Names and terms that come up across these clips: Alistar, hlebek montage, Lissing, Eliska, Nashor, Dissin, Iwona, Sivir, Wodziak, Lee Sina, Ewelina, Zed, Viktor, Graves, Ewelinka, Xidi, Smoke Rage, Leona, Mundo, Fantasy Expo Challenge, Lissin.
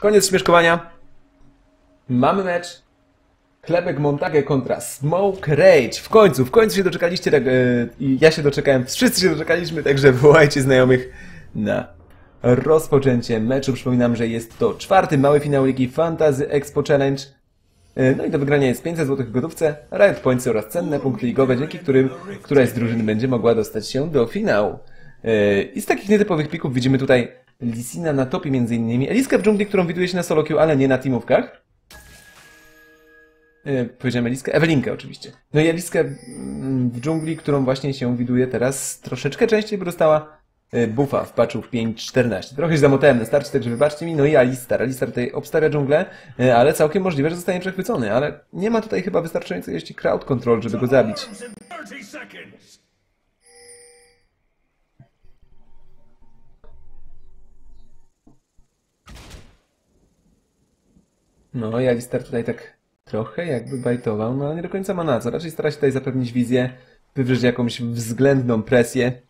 Koniec śmieszkowania. Mamy mecz. Hlebek montage kontra Smoke Rage. W końcu się doczekaliście. Tak, ja się doczekałem. Wszyscy się doczekaliśmy, także wołajcie znajomych na rozpoczęcie meczu. Przypominam, że jest to czwarty mały finał ligi Fantasy Expo Challenge. No i do wygrania jest 500 zł w gotówce, Riot Points oraz cenne punkty ligowe, dzięki którym któraś z drużyn będzie mogła dostać się do finału. I z takich nietypowych pików widzimy tutaj Lee Sina na topie, m.in. Eliska w dżungli, którą widuje się na solo queue, ale nie na teamówkach. Powiedziałem Eliskę? Ewelinkę oczywiście. No i Eliskę w dżungli, którą właśnie się widuje teraz troszeczkę częściej, bo dostała buffa w patchu 5.14. Trochę się zamotałem na starcie, także wybaczcie mi. No i Alistar. Alistar tutaj obstawia dżunglę, ale całkiem możliwe, że zostanie przechwycony. Ale nie ma tutaj chyba wystarczającej jeszcze crowd control, żeby go zabić. No i Alistar tutaj tak trochę jakby bajtował, no ale nie do końca ma na co. Raczej stara się tutaj zapewnić wizję, wywrzeć jakąś względną presję.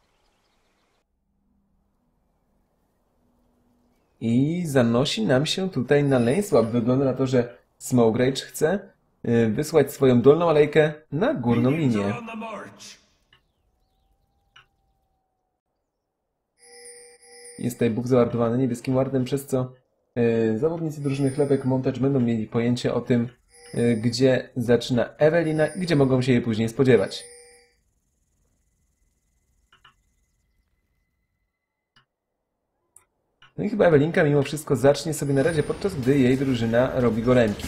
I zanosi nam się tutaj na lane swap. Wygląda na to, że Smoke Rage chce wysłać swoją dolną alejkę na górną linię. Jest tutaj buff zawartowany niebieskim wardem, przez co zawodnicy drużyny Hlebek Montage będą mieli pojęcie o tym, gdzie zaczyna Ewelina i gdzie mogą się jej później spodziewać. No i chyba Ewelinka mimo wszystko zacznie sobie na razie, podczas gdy jej drużyna robi golemki.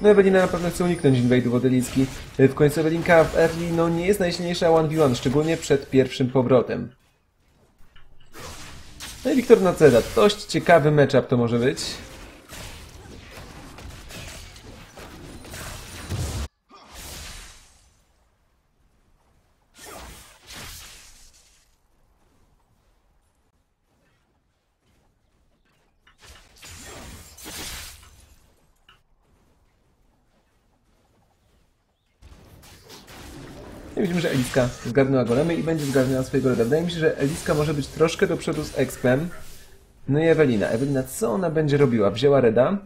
No Ewelina na pewno chce uniknąć inwade'u od Eliski. W końcu Ewelinka w early no nie jest najsilniejsza 1v1, szczególnie przed pierwszym powrotem. No i Viktor na Zeda. Dość ciekawy matchup to może być. I widzimy, że Eliska zgarnęła golemy i będzie zgarnęła swojego leda. Wydaje mi się, że Eliska może być troszkę do przodu z expem. No i Ewelina. Ewelina, co ona będzie robiła? Wzięła reda,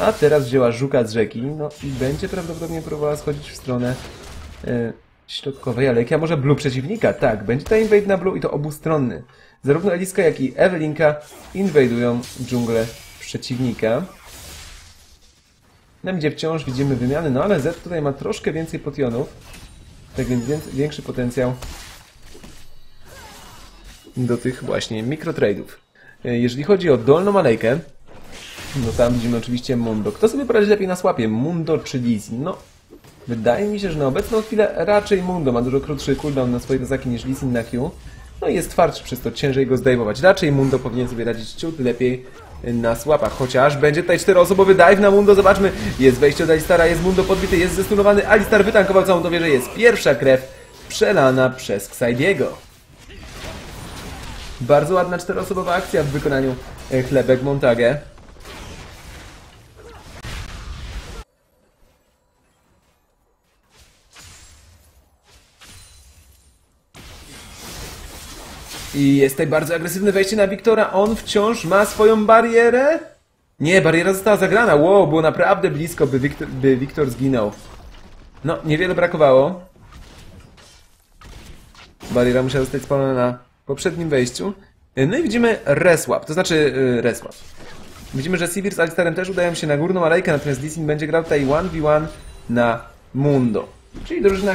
a teraz wzięła żuka z rzeki. No i będzie prawdopodobnie próbowała schodzić w stronę środkowej alejki, a może blue przeciwnika? Tak, będzie ta invade na blue i to obustronny. Zarówno Eliska, jak i Ewelinka inwadują dżunglę przeciwnika. Tam gdzie wciąż widzimy wymiany, no ale Zed tutaj ma troszkę więcej potionów. Tak więc większy potencjał do tych właśnie mikrotradeów. Jeżeli chodzi o dolną alejkę, no tam widzimy oczywiście Mundo. Kto sobie poradzi lepiej na swapie? Mundo czy Lissing? No, wydaje mi się, że na obecną chwilę raczej Mundo ma dużo krótszy cooldown na swoje ataki niż Lissing na Q. No i jest twardszy, przez to ciężej go zdejmować. Raczej Mundo powinien sobie radzić ciut lepiej na słapach, chociaż będzie tutaj czteroosobowy dive na Mundo, zobaczmy, jest wejście od Alistara, jest Mundo podbity, jest zestunowany, Alistar wytankował całą tą wieżę, jest pierwsza krew przelana przez Xidiego. Bardzo ładna czteroosobowa akcja w wykonaniu Hlebek Montage. I jest tutaj bardzo agresywne wejście na Viktora. On wciąż ma swoją barierę? Nie, bariera została zagrana. Wow, było naprawdę blisko, by Viktor zginął. No, niewiele brakowało. Bariera musiała zostać spalona na poprzednim wejściu. No i widzimy reswap, to znaczy reswap. Widzimy, że Sivir z Alistarem też udają się na górną alejkę, natomiast Dissin będzie grał tutaj 1v1 na Mundo. Czyli drużyna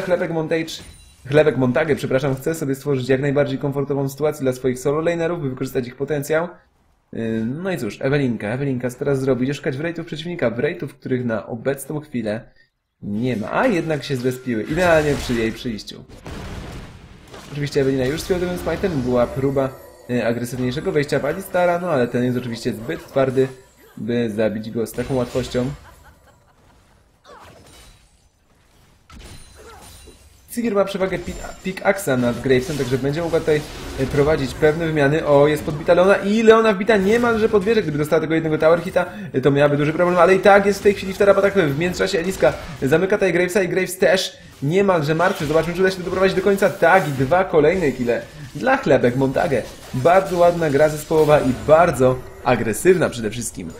Hlebek Montage, przepraszam, chce sobie stworzyć jak najbardziej komfortową sytuację dla swoich solo lanerów, by wykorzystać ich potencjał. No i cóż, Ewelinka co teraz zrobi? Idzie szukać wraithów przeciwnika, wraithów, których na obecną chwilę nie ma, a jednak się zrespiły, idealnie przy jej przyjściu. Oczywiście Ewelina już z fieldowym smite'em, była próba agresywniejszego wejścia w Alistara, no ale ten jest oczywiście zbyt twardy, by zabić go z taką łatwością. Sivir ma przewagę pickaxa nad Gravesem, także będzie mogła tutaj prowadzić pewne wymiany. O, jest podbita Leona i Leona wbita niemalże pod wieżę. Gdyby dostała tego jednego tower hita, to miałaby duży problem, ale i tak jest w tej chwili w tarapatach. W międzyczasie Eliska zamyka tutaj Gravesa i Graves też niemalże martwy. Zobaczmy, czy uda się doprowadzić do końca. Tak, i dwa kolejne kile dla Hlebek Montage. Bardzo ładna gra zespołowa i bardzo agresywna przede wszystkim.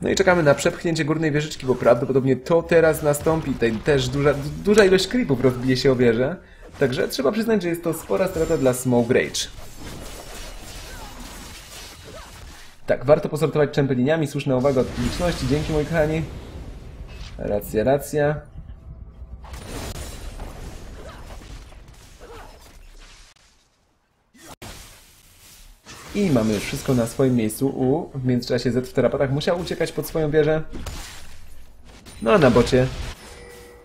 No i czekamy na przepchnięcie górnej wieżyczki, bo prawdopodobnie to teraz nastąpi. Tutaj też duża ilość creepów rozbije się o wieżę. Także trzeba przyznać, że jest to spora strata dla Smoke Rage. Tak, warto posortować czempeliniami. Słuszna uwaga od publiczności. Dzięki, moi kochani. Racja, racja. I mamy już wszystko na swoim miejscu. W międzyczasie Zed w tarapatach musiał uciekać pod swoją wieżę. No a na bocie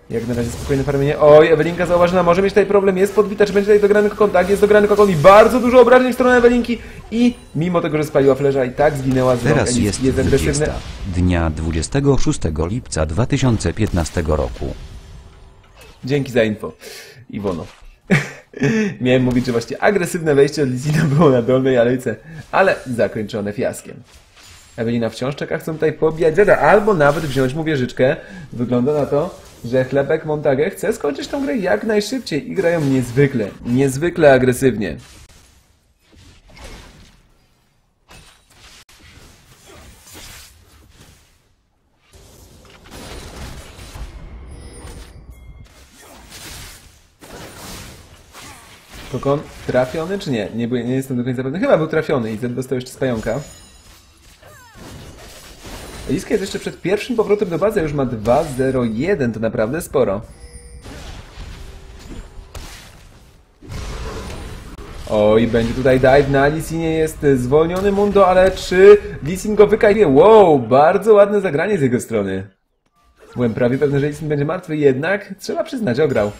jak na razie spokojne farmienie. Oj, Ewelinka zauważona, może mieć tutaj problem. Jest podbita, czy będzie tutaj dograny kokon? Tak, jest dograny kokon i bardzo dużo obrażeń w stronę Ewelinki. I mimo tego, że spaliła fleża, i tak zginęła z rąk. Teraz jest 20. dnia 26 lipca 2015 roku. Dzięki za info, Iwono. Miałem mówić, że właśnie agresywne wejście od Lee Sina było na dolnej alejce, ale zakończone fiaskiem. Ewelina wciąż czeka, chcą tutaj pobijać Zeda, albo nawet wziąć mu wieżyczkę. Wygląda na to, że Hlebek Montage chce skończyć tą grę jak najszybciej i grają niezwykle agresywnie. Kokon trafiony czy nie? Nie jestem do końca pewny. Chyba był trafiony i ten dostał jeszcze z pająka. Eliska jest jeszcze przed pierwszym powrotem do bazy, już ma 2-0-1, to naprawdę sporo. Oj, będzie tutaj dive na Lissinie, jest zwolniony Mundo, ale czy Lissin go wykajnie? Wow, bardzo ładne zagranie z jego strony. Byłem prawie pewny, że Lissin będzie martwy, jednak trzeba przyznać, ograł.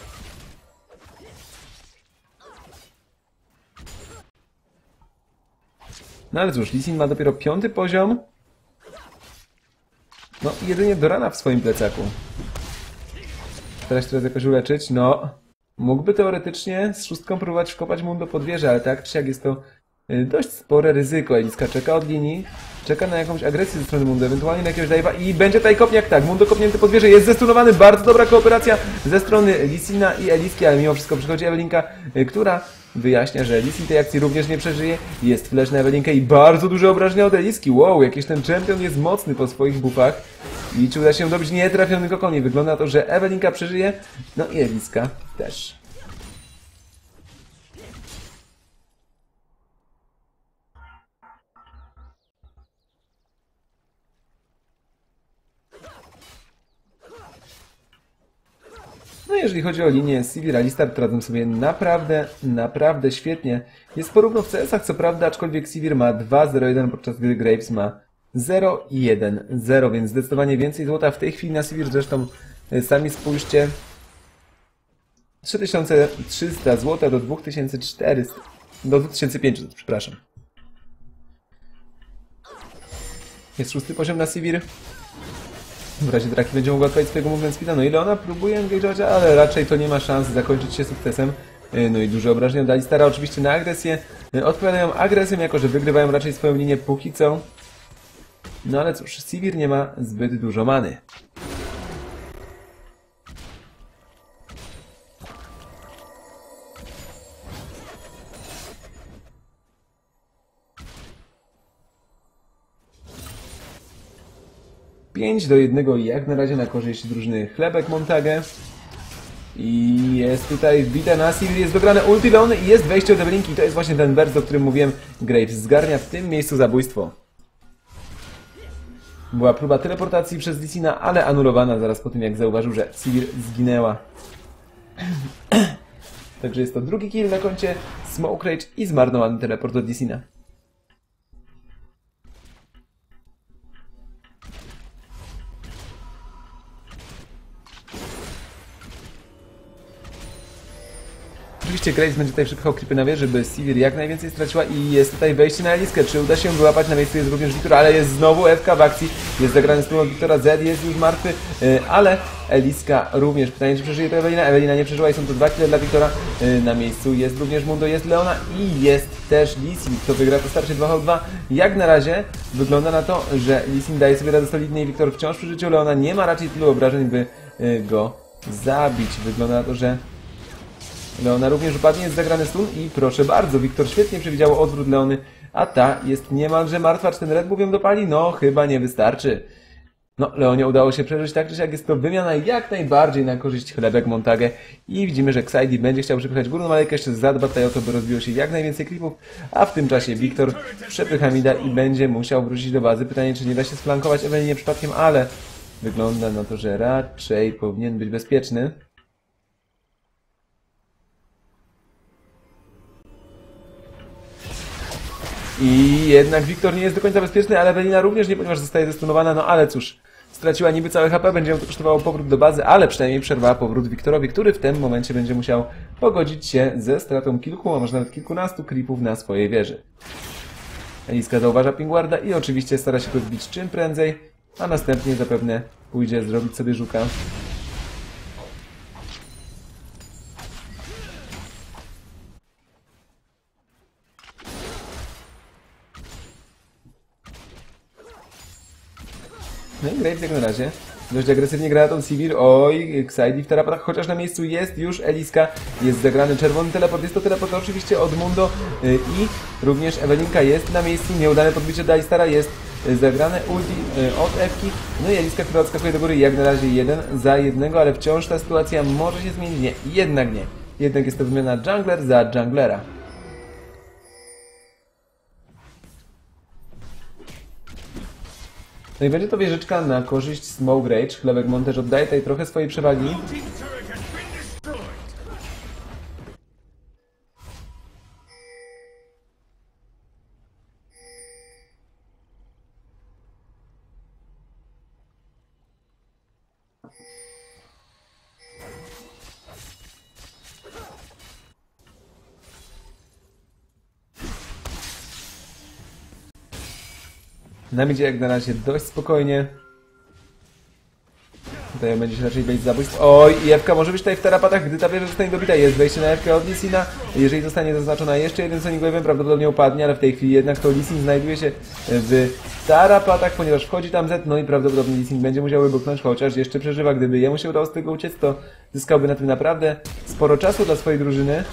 No ale cóż, Lee Sin ma dopiero 5. poziom. No i jedynie do rana w swoim plecaku. Teraz jakoś uleczyć, no. Mógłby teoretycznie z 6 próbować wkopać Mundo pod wieżę, ale tak czy siak jest to dość spore ryzyko. Eliska czeka od linii, czeka na jakąś agresję ze strony Mundo, ewentualnie na jakiegoś dive'a i będzie tutaj kopniak, tak, Mundo kopnięty pod wieżę, jest zestunowany, bardzo dobra kooperacja ze strony Lee Sina i Eliski, ale mimo wszystko przychodzi Ewelinka, która wyjaśnia, że Lee Sin tej akcji również nie przeżyje, jest flash na Ewelinkę i bardzo duże obrażenia od Eliski. Wow, jakiś ten champion jest mocny po swoich buffach i czy uda się dobić nietrafiony kokon? Wygląda na to, że Ewelinka przeżyje, no i Eliska też. No jeżeli chodzi o linię Sivir, Alistar radzą sobie naprawdę świetnie. Jest porówno w CS-ach, co prawda, aczkolwiek Sivir ma 2-0-1, podczas gdy Graves ma 0-1-0, więc zdecydowanie więcej złota w tej chwili na Sivir. Zresztą sami spójrzcie, 3300 zł do 2400, do 2500, przepraszam. Jest 6. poziom na Sivir. W razie draki będzie mogła odpalić swojego movement speeda. No i Leona próbuje engage'ować, ale raczej to nie ma szans zakończyć się sukcesem. No i duże obrażenia dla Alistara oczywiście na agresję. Odpowiadają agresją, jako że wygrywają raczej swoją linię póki co. No ale cóż, Sivir nie ma zbyt dużo many. do 1 jak na razie na korzyść drużyny Hlebek Montage. I jest tutaj wbita na Sivir, jest dograne ulti Leony i jest wejście od Ewelinki. To jest właśnie ten wers, o którym mówiłem. Graves zgarnia w tym miejscu zabójstwo. Była próba teleportacji przez Lee Sina, ale anulowana zaraz po tym, jak zauważył, że Sivir zginęła. Także jest to drugi kill na koncie Smoke Rage i zmarnowany teleport od Lee Sina. Oczywiście Graves będzie tutaj przepychał creepy na wieży, by Sivir jak najwięcej straciła i jest tutaj wejście na Eliskę. Czy uda się ją wyłapać? Na miejscu jest również Viktor, ale jest znowu FK w akcji. Jest zagrany z tyłu Viktora, Zed jest już martwy, ale Eliska również. Pytanie, czy przeżyje to Ewelina? Ewelina nie przeżyła i są to 2 kile dla Viktora. Na miejscu jest również Mundo, jest Leona i jest też Lissing. Kto wygra to starcie 2v2. Jak na razie wygląda na to, że Lissing daje sobie radę solidnie i Viktor wciąż przy życiu. Leona nie ma raczej tylu obrażeń, by go zabić. Wygląda na to, że Leona również upadnie, jest zagrany stun i proszę bardzo, Viktor świetnie przewidział odwrót Leony, a ta jest niemalże martwa. Czy ten Red Bull ją dopali? No, chyba nie wystarczy. No, Leonie udało się przeżyć, tak czy siak jest to wymiana jak najbardziej na korzyść Hlebek Montage i widzimy, że Xidi będzie chciał przepychać górną, ale jeszcze zadba tutaj o to, by rozbiło się jak najwięcej klipów, a w tym czasie Viktor przepycha mida i będzie musiał wrócić do bazy. Pytanie, czy nie da się sflankować Ewelinie przypadkiem, ale wygląda na to, że raczej powinien być bezpieczny. I jednak Viktor nie jest do końca bezpieczny, ale Ewelina również nie, ponieważ zostaje zestunowana, no ale cóż, straciła niby całe HP, będzie ją to kosztowało powrót do bazy, ale przynajmniej przerwała powrót Viktorowi, który w tym momencie będzie musiał pogodzić się ze stratą kilku, a może nawet kilkunastu creepów na swojej wieży. Eliska zauważa Pingwarda i oczywiście stara się go zbić czym prędzej, a następnie zapewne pójdzie zrobić sobie żuka. No i Graves jak na razie dość agresywnie gra na tą Sivir, oj, Xidi w tarapatach, chociaż na miejscu jest już Eliska, jest zagrany czerwony teleport, jest to teleport oczywiście od Mundo i również Ewelinka jest na miejscu, nieudane podbicie do Alistara, jest zagrane ulti od Ewki, no i Eliska, która odskakuje do góry, jak na razie 1 za 1, ale wciąż ta sytuacja może się zmienić, nie, jednak jest to wymiana jungler za junglera. No i będzie to wieżyczka na korzyść Smoke Rage. Hlebek Montage oddaje tutaj trochę swojej przewagi. Na midzie jak na razie dość spokojnie. Tutaj będzie się raczej wejść zabójstw. Oj, i Ewka może być tutaj w tarapatach, gdy ta wieża zostanie dobita. Jest wejście na Ewkę od Lee Sina. Jeżeli zostanie zaznaczona jeszcze jednym Sonic Wave'em, prawdopodobnie upadnie, ale w tej chwili jednak to Lee Sin znajduje się w tarapatach, ponieważ wchodzi tam Zed, no i prawdopodobnie Lee Sin będzie musiał wybuchnąć, chociaż jeszcze przeżywa. Gdyby jemu się udało z tego uciec, to zyskałby na tym naprawdę sporo czasu dla swojej drużyny.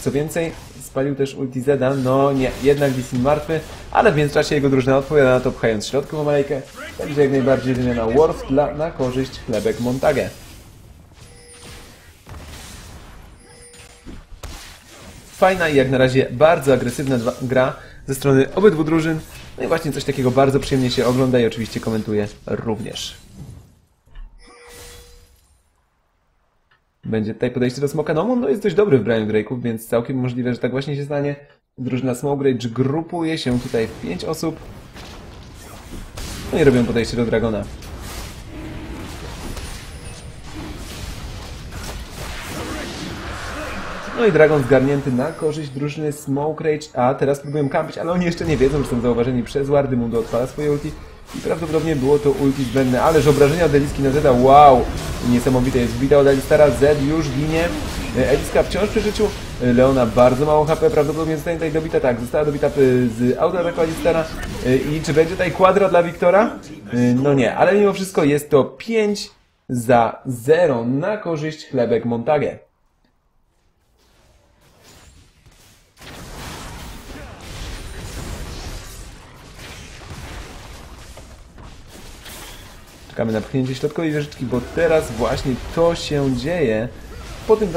Co więcej, spalił też ulti Zeda, no nie, jednak Dissin martwy, ale w międzyczasie jego drużyna odpowiada na to, pchając środkową alejkę. Także jak najbardziej wymiana warf na korzyść Hlebek Montage. Fajna i jak na razie bardzo agresywna gra ze strony obydwu drużyn. No i właśnie coś takiego bardzo przyjemnie się ogląda i oczywiście komentuje również. Będzie tutaj podejście do Smoka. No, Mundo jest dość dobry w braniu Drake'ów, więc całkiem możliwe, że tak właśnie się stanie. Drużyna Smoke Rage grupuje się tutaj w 5 osób. No i robią podejście do Dragona. No i Dragon zgarnięty na korzyść drużyny Smoke Rage, a teraz próbują kampić, ale oni jeszcze nie wiedzą, że są zauważeni przez wardy. Mundo odpala swoje ulti. I prawdopodobnie było to ulti zbędne, ależ obrażenia od Eliski na Zeda, wow! Niesamowite, jest wbita od Alistara, Zed już ginie, Eliska wciąż przy życiu, Leona bardzo mało HP, prawdopodobnie zostanie tutaj dobita, tak, została dobita z autoataku Alistara i czy będzie tutaj kwadra dla Viktora? No nie, ale mimo wszystko jest to 5 za 0 na korzyść Hlebek Montage. Czekamy na pchnięcie środkowej wieżyczki, bo teraz właśnie to się dzieje. Po tym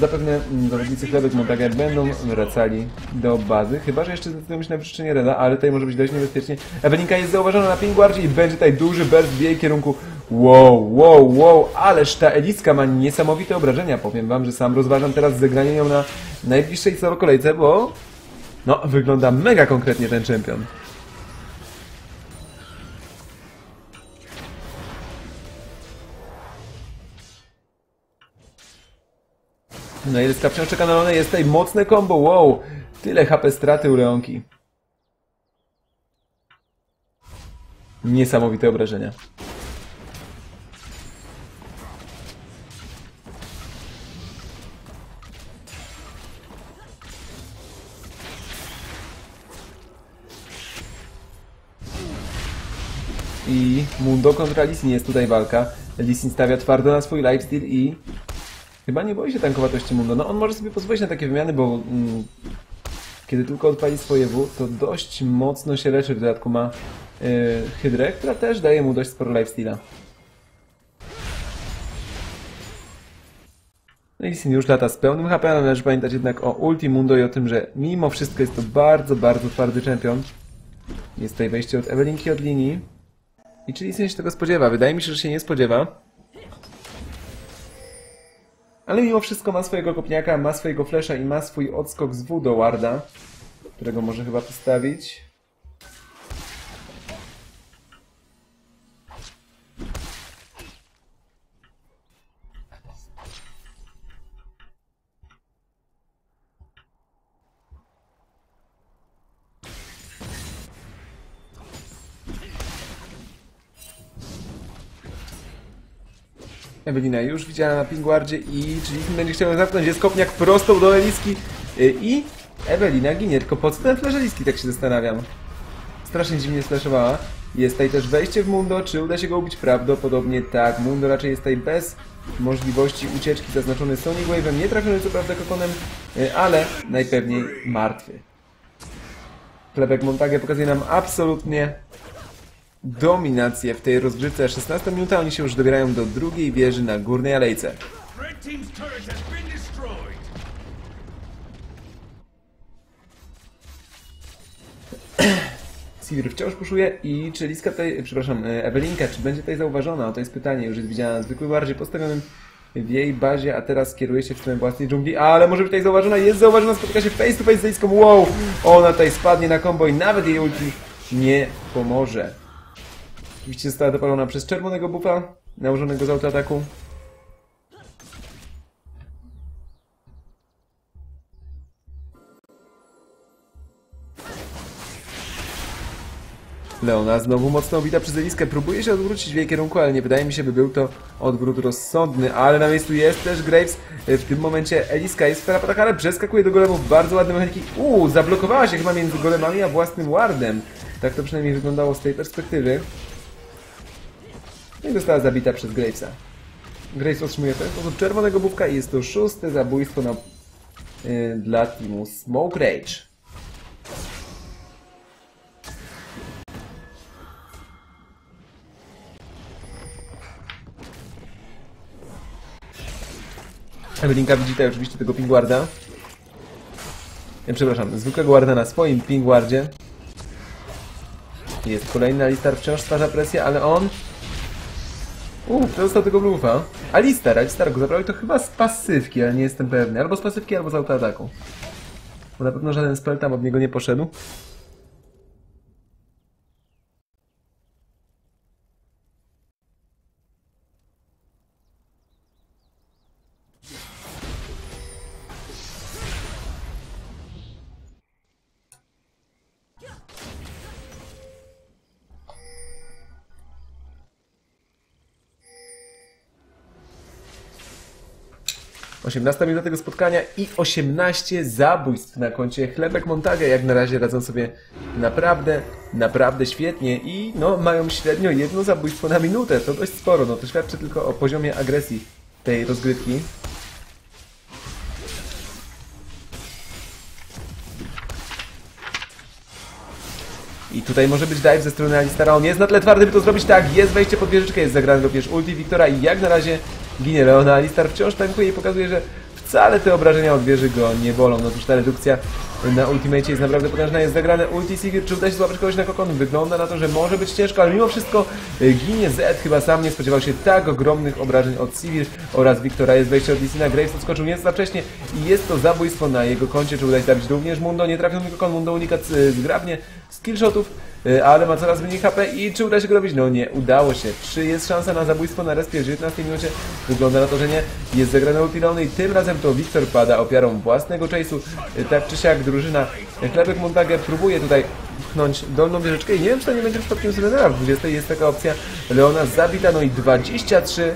zapewne zawodnicy Hlebek Montage będą wracali do bazy. Chyba że jeszcze zdecydują się na wyczyszczenie Reda, ale tutaj może być dość niebezpiecznie. Ewelinka jest zauważona na Pingwardzie i będzie tutaj duży burst w jej kierunku. Wow, ależ ta Eliska ma niesamowite obrażenia. Powiem wam, że sam rozważam teraz zagranie ją na najbliższej całej kolejce, bo no, wygląda mega konkretnie ten czempion. No i Eliska wciąż czeka na Leonę, jest tutaj mocne combo, wow! Tyle HP straty u Leonki. Niesamowite obrażenia. I Mundo kontra Lissing jest tutaj walka. Lissing stawia twardo na swój lifesteal i... Chyba nie boi się tankowatości Mundo. No on może sobie pozwolić na takie wymiany, bo... kiedy tylko odpali swoje W, to dość mocno się leczy. W dodatku ma hydrę, która też daje mu dość sporo lifesteala. No i Lissing już lata z pełnym HP, ale należy pamiętać jednak o ulti Mundo i o tym, że mimo wszystko jest to bardzo, bardzo twardy champion. Jest tutaj wejście od Ewelinki od linii. I czy Lissing się tego spodziewa? Wydaje mi się, że się nie spodziewa. Ale mimo wszystko ma swojego kopniaka, ma swojego flesza i ma swój odskok z W do warda, którego może chyba postawić. Ewelina już widziała na pingwardzie i czyli będzie chciał zamknąć, jest kopniak prosto do Eliski i Ewelina ginie, tylko po co ten flash Eliski, tak się zastanawiam. Strasznie dziwnie splashowała. Jest tutaj też wejście w Mundo, czy uda się go ubić? Prawdopodobnie tak, Mundo raczej jest tutaj bez możliwości ucieczki, zaznaczony Sonic Wave'em, nie trafiony co prawda kokonem, ale najpewniej martwy. Hlebek montage pokazuje nam absolutnie dominację w tej rozgrywce. 16 minuta, oni się już dobierają do drugiej wieży na górnej alejce. Sivir wciąż puszuje i czy Eliska tutaj, przepraszam, Ewelinka, czy będzie tutaj zauważona? O, to jest pytanie, już jest widziana na zwykłym bardziej postawionym w jej bazie, a teraz kieruje się w stronę własnej dżungli, ale może być tutaj zauważona, jest zauważona, spotyka się face to face z Eliską, wow! Ona tutaj spadnie na combo i nawet jej ulti nie pomoże. Oczywiście została dopalona przez czerwonego buffa nałożonego z autoataku. Leona znowu mocno obita przez Eliskę. Próbuje się odwrócić w jej kierunku, ale nie wydaje mi się, by był to odwrót rozsądny. Ale na miejscu jest też Graves. W tym momencie Eliska jest w tarapatach, ale przeskakuje do golemów. Bardzo ładne mechaniki. Zablokowała się chyba między golemami a własnym wardem. Tak to przynajmniej wyglądało z tej perspektywy. No i została zabita przez Gravesa. Graves otrzymuje w ten sposób czerwonego bufka i jest to 6. zabójstwo dla teamu Smoke Rage. Ewelinka widzi tutaj oczywiście tego pingwarda. Przepraszam, zwykłego warda na swoim pingwardzie. Jest kolejny Alistar, wciąż stwarza presję, ale on... kto dostał tego bluffa? Alistar go zabrał i to chyba z pasywki, ale nie jestem pewny. Albo z pasywki, albo z autoataku. Bo na pewno żaden spell tam od niego nie poszedł. Nastąpi do tego spotkania i 18 zabójstw na koncie Hlebek Montage. Jak na razie radzą sobie naprawdę, naprawdę świetnie i no mają średnio jedno zabójstwo na minutę. To dość sporo, no to świadczy tylko o poziomie agresji tej rozgrywki. I tutaj może być dive ze strony Alistara, on jest na tle twardy, by to zrobić, tak, jest wejście pod wieżyczkę, jest zagrany również ulti Viktora i jak na razie ginie Leona. Alistar wciąż tankuje i pokazuje, że wcale te obrażenia od wieży go nie bolą. No cóż, ta redukcja na ultimate jest naprawdę potężna, jest zagrane ulti Sivir, czy uda się złapać kogoś na kokon? Wygląda na to, że może być ciężko, ale mimo wszystko ginie Zed, chyba sam nie spodziewał się tak ogromnych obrażeń od Sivir oraz Viktora. Jest wejście od Lee Sina, Graves odskoczył nieco za wcześnie i jest to zabójstwo na jego koncie, czy uda się zabić również Mundo, nie trafił na kokon, Mundo unika zgrabnie skillshotów ale ma coraz mniej HP i czy uda się go robić? No nie, udało się. Czy jest szansa na zabójstwo na respie w 19 minucie? Wygląda na to, że nie. Jest zagrane ultilony i tym razem to Viktor pada ofiarą własnego chase'u. Tak czy siak drużyna Hlebek Montage próbuje tutaj pchnąć dolną wieżyczkę i nie wiem, czy to nie będzie przypadkiem Sivera. W 20 jest taka opcja. Leona zabita, no i 23-7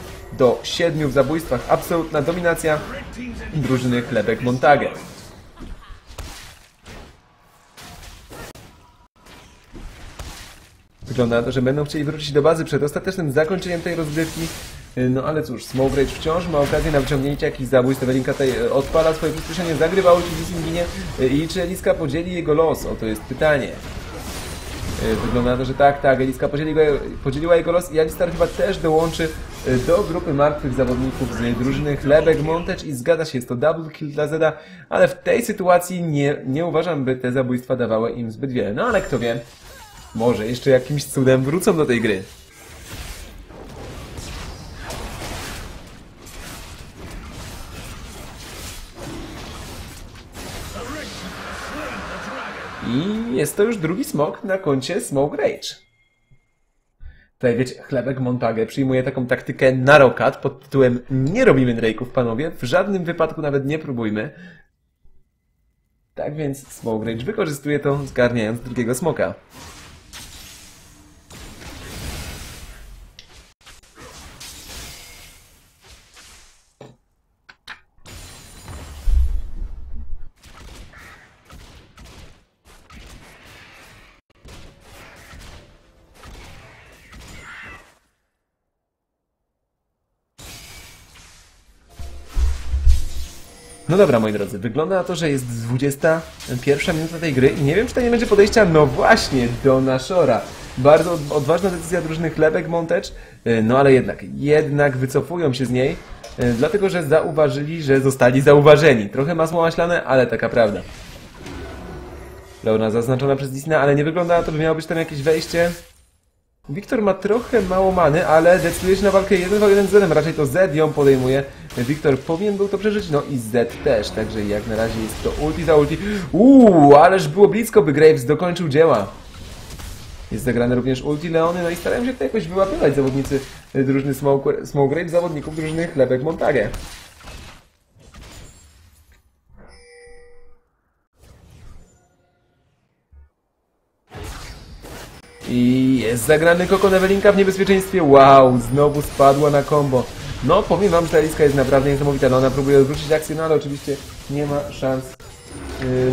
w zabójstwach. Absolutna dominacja drużyny Hlebek Montage. Wygląda na to, że będą chcieli wrócić do bazy przed ostatecznym zakończeniem tej rozgrywki. No ale cóż, Smoke Rage wciąż ma okazję na wyciągnięcie jakichś zabójstw. Ewelinka tutaj odpala swoje przyspieszenie, zagrywa ulti, Dissin ginie. I czy Eliska podzieli jego los? O, to jest pytanie. Wygląda na to, że tak, Eliska podzieliła jego los i Alistar chyba też dołączy do grupy martwych zawodników z drużyny Hlebek Montage i zgadza się, jest to double kill dla Zeda, ale w tej sytuacji nie uważam, by te zabójstwa dawały im zbyt wiele. No ale kto wie, może jeszcze jakimś cudem wrócą do tej gry. I jest to już drugi smok na koncie Smoke Rage. Tutaj wiecie, Hlebek Montage przyjmuje taką taktykę na rokat pod tytułem nie robimy drake'ów, panowie, w żadnym wypadku nawet nie próbujmy. Tak więc Smoke Rage wykorzystuje to, zgarniając drugiego smoka. No dobra, moi drodzy, wygląda na to, że jest 21 minuta tej gry i nie wiem, czy to nie będzie podejścia, no właśnie, do Nashora. Bardzo odważna decyzja drużyny Hlebek Montage, no ale jednak wycofują się z niej, dlatego że zauważyli, że zostali zauważeni. Trochę masło maślane, ale taka prawda. Leona zaznaczona przez Dissina, ale nie wygląda na to, by miało być tam jakieś wejście. Viktor ma trochę mało many, ale decyduje się na walkę 1v1 z Zedem. Raczej to Zed ją podejmuje. Viktor powinien był to przeżyć, no i Zed też. Także jak na razie jest to ulti za ulti. Ależ było blisko, by Graves dokończył dzieła. Jest zagrane również ulti Leony, no i starają się to jakoś wyłapywać zawodnicy drużyny Smoke Graves, zawodników drużyny Hlebek Montage. I jest zagrany kokon, Ewelinka w niebezpieczeństwie. Wow, znowu spadła na kombo. No, powiem wam, że ta Eliska jest naprawdę niesamowita. No, ona próbuje odwrócić akcję, no ale oczywiście nie ma szans.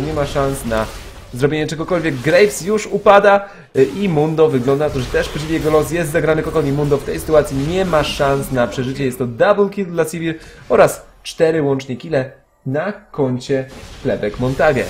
Nie ma szans na zrobienie czegokolwiek. Graves już upada i Mundo wygląda na to, że też podzieli jego los. Jest zagrany kokon i Mundo w tej sytuacji nie ma szans na przeżycie. Jest to double kill dla Sivir oraz 4 łącznie kile na koncie Hlebek Montage.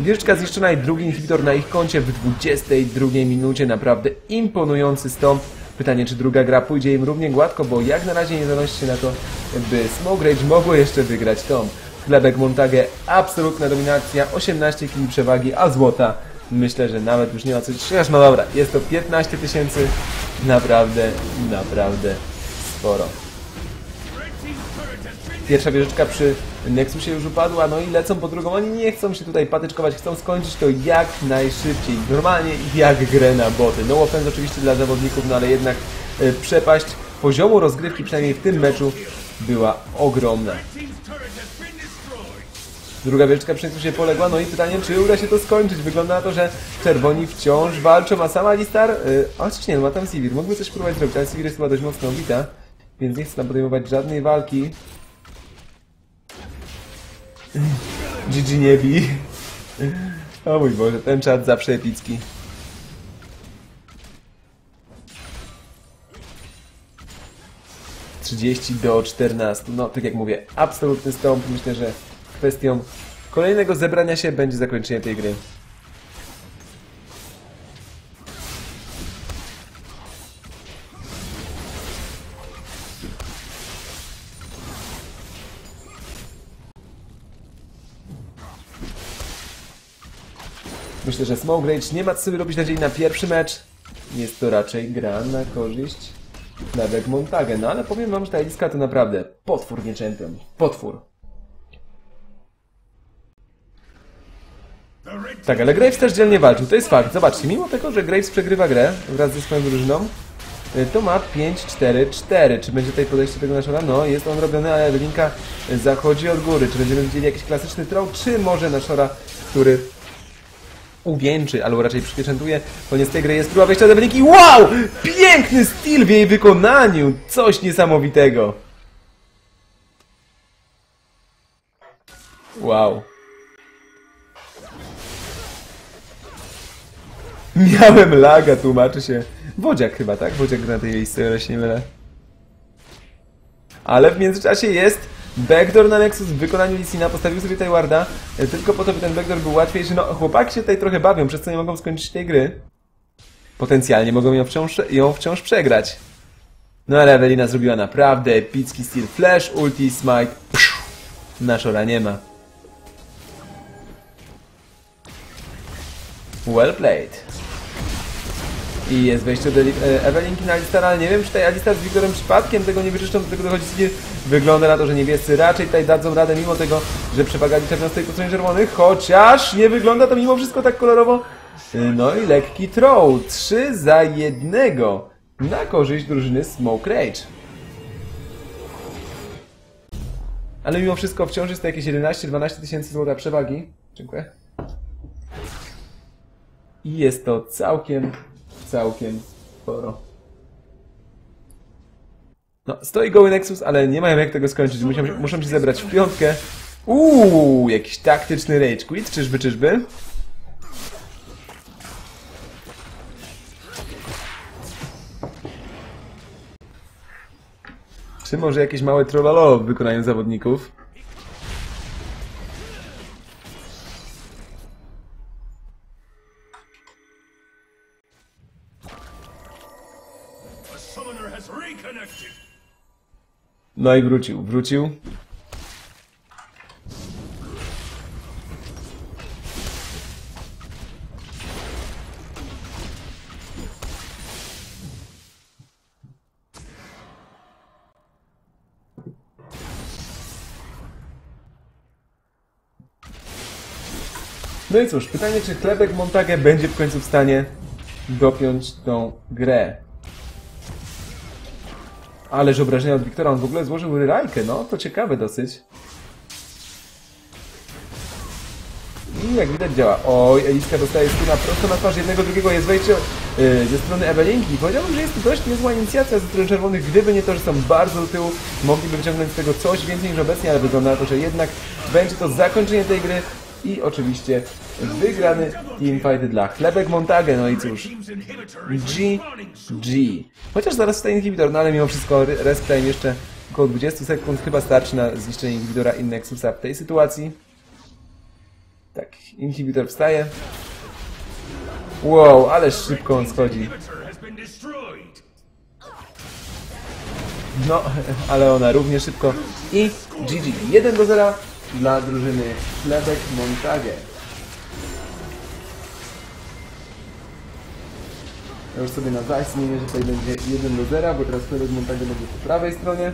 Wieżyczka zniszczona i drugi inhibitor na ich koncie w 22 minucie. Naprawdę imponujący stąd. Pytanie, czy druga gra pójdzie im równie gładko, bo jak na razie nie zanosi się na to, by Smoke Rage mogło jeszcze wygrać tą. Hlebek Montage, absolutna dominacja, 18 kg przewagi, a złota myślę, że nawet już nie ma co się. No dobra, jest to 15 tysięcy. Naprawdę sporo. Pierwsza wieżyczka przy Nexusie już upadła, no i lecą po drugą. Oni nie chcą się tutaj patyczkować, chcą skończyć to jak najszybciej. Normalnie jak grę na boty. No offense oczywiście dla zawodników, no ale jednak przepaść poziomu rozgrywki, przynajmniej w tym meczu, była ogromna. Druga wieżyczka przy Nexusie poległa, no i pytanie, czy uda się to skończyć. Wygląda na to, że czerwoni wciąż walczą, a sama Alistar... nie, ma tam Sivir. Mógłby coś próbować zrobić, ale Sivir jest chyba dość mocno obita, więc nie chce tam podejmować żadnej walki. GG nie bij. O mój Boże, ten czat zawsze epicki. (30 do 14). No, tak jak mówię, absolutny stąp. Myślę, że kwestią kolejnego zebrania się będzie zakończenie tej gry. Myślę, że Smoke Rage nie ma co sobie robić nadziei na pierwszy mecz. Jest to raczej gra na korzyść Hlebek montage, no ale powiem wam, że ta Eliska to naprawdę potwór nieczętym. Potwór. Tak, ale Graves też dzielnie walczył, to jest fakt. Zobaczcie, mimo tego, że Graves przegrywa grę wraz ze swoją drużyną, to ma 5-4-4. Czy będzie tutaj podejście tego naszora? No, jest on robiony, ale Ewelinka zachodzi od góry. Czy będziemy widzieli jakiś klasyczny troll, czy może naszora, który uwieńczy, albo raczej przypieczętuje. Koniec tej gry jest próba wejścia do Ewelinki. Wow! Piękny styl w jej wykonaniu! Coś niesamowitego! Wow. Miałem laga, tłumaczy się. Wodziak chyba, tak? Wodziak na tej liście, ale się nie mylę. Ale w międzyczasie jest backdoor na Nexus w wykonaniu Lee Sina. Postawił sobie tutaj warda, tylko po to, by ten backdoor był łatwiejszy. No, chłopaki się tutaj trochę bawią, przez co nie mogą skończyć tej gry. Potencjalnie mogą ją wciąż przegrać. No ale Ewelina zrobiła naprawdę epicki styl. Flash, ulti, smite. Naszora nie ma. Well played. I jest wejście do Ewelinki na Alistara, ale nie wiem, czy tutaj Alistar z Wiktorem przypadkiem tego nie wyczyszczą, do tego dochodzi Sivir. Wygląda na to, że niebiescy raczej tutaj dadzą radę, mimo tego, że przewagali 14 po stronie czerwonych, chociaż nie wygląda to mimo wszystko tak kolorowo. No i lekki troll, 3-1 na korzyść drużyny Smoke Rage. Ale mimo wszystko wciąż jest to jakieś 11-12 tysięcy złota przewagi. Dziękuję. I jest to całkiem sporo. No, stoi goły Nexus, ale nie mają jak tego skończyć. Muszą się zebrać w piątkę. Jakiś taktyczny rage quit. Czyżby? Czy może jakieś małe trollolo w wykonaniu zawodników? No i wrócił. No i cóż, pytanie, czy Hlebek Montage będzie w końcu w stanie dopiąć tą grę. Ależ obrażenia od Wiktora, on w ogóle złożył ryrajkę, no to ciekawe dosyć. I jak widać działa. Oj, Eliska dostaje skina prosto na twarz jednego, drugiego, jest wejście ze strony Ewelinki. Powiedziałbym, że jest to dość niezła inicjacja ze strony czerwonych, gdyby nie to, że są bardzo do tyłu, mogliby wyciągnąć z tego coś więcej niż obecnie, ale wygląda na to, że jednak będzie to zakończenie tej gry i oczywiście wygrany teamfight dla Hlebek Montage, no i cóż, GG. Chociaż zaraz tutaj inhibitor, no ale mimo wszystko rest time jeszcze około 20 sekund chyba starczy na zniszczenie inhibitora i Nexusa w tej sytuacji. Tak, inhibitor wstaje. Wow, ale szybko on schodzi. No, ale ona równie szybko i GG. 1-0. Dla drużyny Hlebek Montage. Ja już sobie na zaś zmienię, że tutaj będzie 1-0, bo teraz Hlebek Montage będzie po prawej stronie.